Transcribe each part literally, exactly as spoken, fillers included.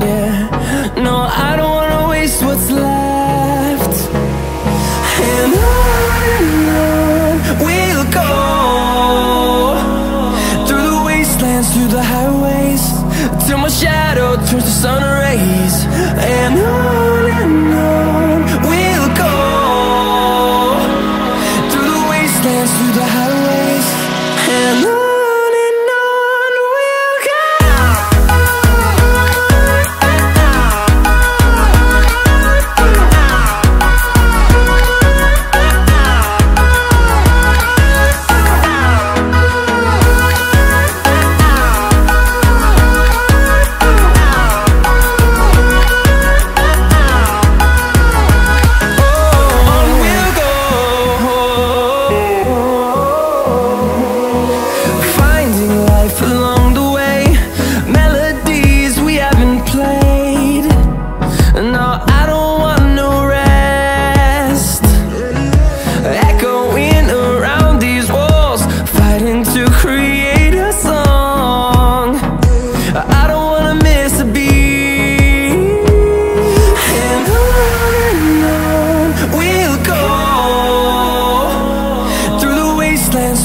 Yeah, no, I don't wanna what's left, and on we'll go through the wastelands, through the highways, till my shadow turns to sun rays. And on and on we'll go through the wastelands, through the highways, and on.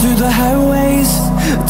Through the highways,